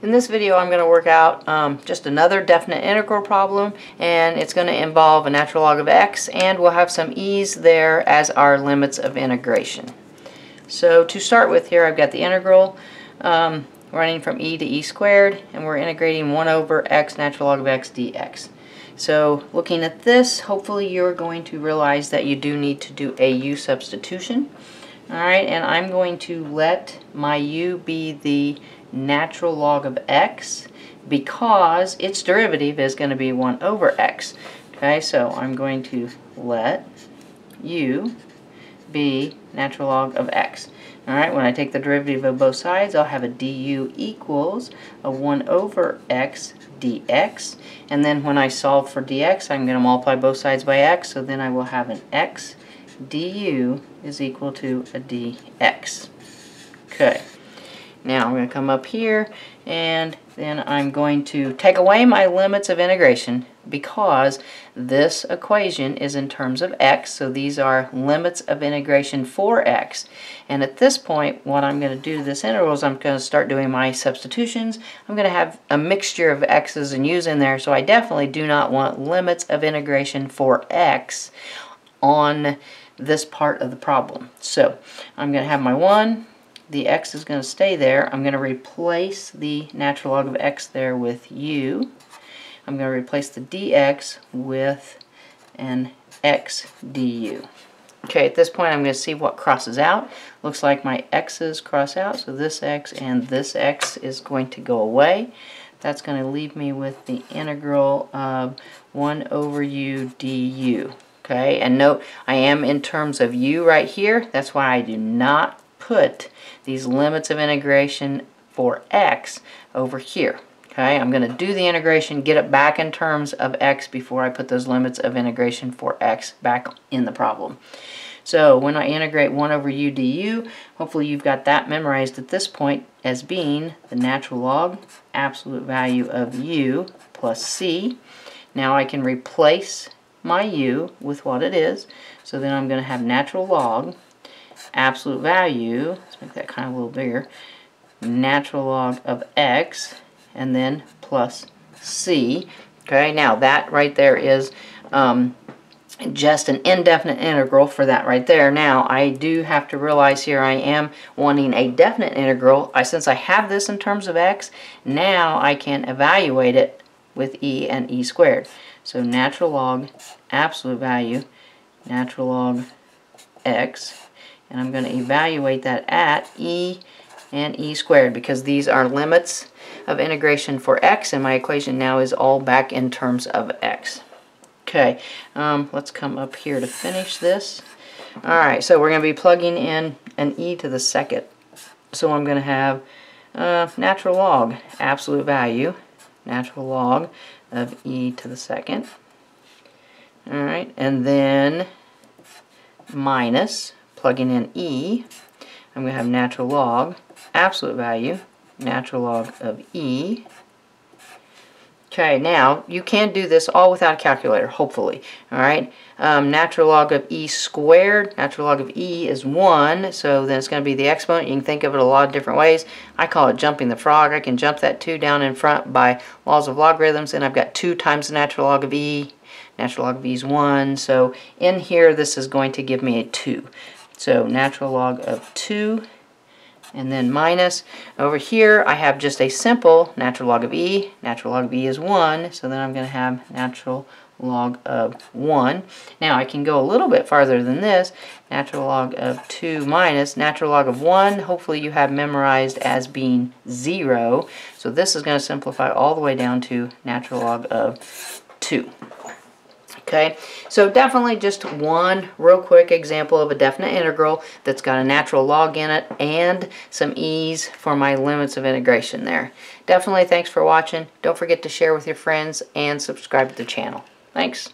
In this video I'm going to work out just another definite integral problem, and it's going to involve a natural log of x, and we'll have some e's there as our limits of integration. So to start with here, I've got the integral running from e to e squared, and we're integrating 1 over x natural log of x dx. So looking at this, hopefully you're going to realize that you do need to do a u substitution. Alright, and I'm going to let my u be the natural log of x because its derivative is going to be 1 over x. Okay, so I'm going to let u be natural log of x. Alright, when I take the derivative of both sides, I'll have a du equals a 1 over x dx. And then when I solve for dx, I'm going to multiply both sides by x, so then I will have an x du is equal to a dx. Okay. Now I'm going to come up here, and then I'm going to take away my limits of integration because this equation is in terms of x, so these are limits of integration for x. And at this point, what I'm going to do to this integral is I'm going to start doing my substitutions. I'm going to have a mixture of x's and u's in there, so I definitely do not want limits of integration for x on this part of the problem. So I'm going to have my 1. The x is going to stay there. I'm going to replace the natural log of x there with u. I'm going to replace the dx with an x du. Okay, at this point I'm going to see what crosses out. Looks like my x's cross out, so this x and this x is going to go away. That's going to leave me with the integral of 1 over u du. Okay, and note I am in terms of u right here. That's why I do not put these limits of integration for x over here. Okay, I'm going to do the integration, get it back in terms of x before I put those limits of integration for x back in the problem. So when I integrate 1 over u du, hopefully you've got that memorized at this point as being the natural log, absolute value of u plus c. Now I can replace my u with what it is, so then I'm going to have natural log absolute value, let's make that kind of a little bigger, natural log of x, and then plus c. Okay, now that right there is just an indefinite integral for that right there. Now I do have to realize here I am wanting a definite integral. Since I have this in terms of x, now I can evaluate it with e and e squared. So natural log absolute value, natural log x, and I'm going to evaluate that at e and e squared because these are limits of integration for x, and my equation now is all back in terms of x. Okay, let's come up here to finish this. Alright, so we're going to be plugging in an e to the second. So I'm going to have natural log, absolute value, natural log of e to the second. Alright, and then minus, plugging in e, I'm going to have natural log, absolute value, natural log of e. Okay, now you can do this all without a calculator, hopefully. Alright, natural log of e squared, natural log of e is 1, so then it's going to be the exponent. You can think of it a lot of different ways. I call it jumping the frog. I can jump that 2 down in front by laws of logarithms, and I've got 2 times the natural log of e. Natural log of e is 1, so in here this is going to give me a 2. So natural log of 2, and then minus. Over here I have just a simple natural log of e. Natural log of e is 1, so then I'm going to have natural log of 1. Now I can go a little bit farther than this. Natural log of 2 minus natural log of 1. Hopefully you have memorized as being 0. So this is going to simplify all the way down to natural log of 2. Okay, so definitely just one real quick example of a definite integral that's got a natural log in it and some e's for my limits of integration there. Definitely thanks for watching. Don't forget to share with your friends and subscribe to the channel. Thanks.